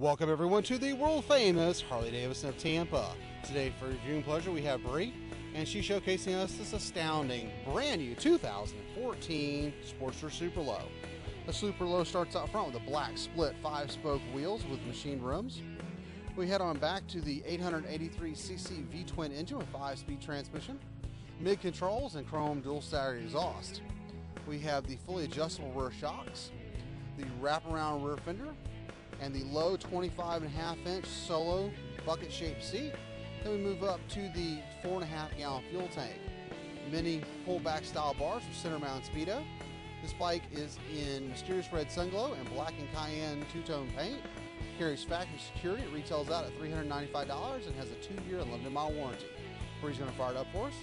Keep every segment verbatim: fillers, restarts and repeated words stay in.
Welcome everyone to the world famous Harley-Davidson of Tampa. Today for viewing pleasure we have Bree, and she's showcasing us this astounding brand new two thousand fourteen Sportster Super Low. The Super Low starts out front with a black split five spoke wheels with machine rims. We head on back to the eight hundred eighty-three c c V-twin engine with five speed transmission, mid controls, and chrome dual stagger exhaust. We have the fully adjustable rear shocks, the wraparound rear fender, and the low twenty-five and a half inch solo bucket shaped seat. Then we move up to the four and a half gallon fuel tank. Mini pullback style bars with center mount speedo. This bike is in mysterious red sunglow and black and cayenne two-tone paint. Carries factory security. It retails out at three hundred ninety-five dollars and has a two-year and limited mile warranty. Bree's gonna fire it up for us.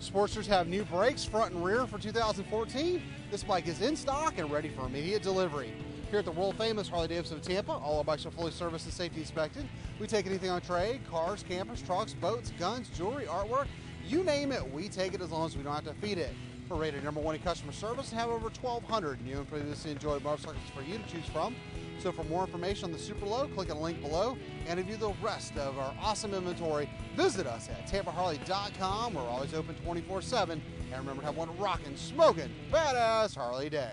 Sportsters have new brakes front and rear for two thousand fourteen. This bike is in stock and ready for immediate delivery. Here at the world-famous Harley-Davidson of Tampa, all our bikes are fully serviced and safety inspected. We take anything on trade: cars, campers, trucks, boats, guns, jewelry, artwork, you name it, we take it, as long as we don't have to feed it. We're rated number one in customer service and have over twelve hundred new and previously enjoyed motorcycles for you to choose from. So for more information on the Super Low, click on the link below, and to view the rest of our awesome inventory, visit us at Tampa Harley dot com. We're always open twenty-four seven, and remember to have one rockin', smokin', badass Harley day.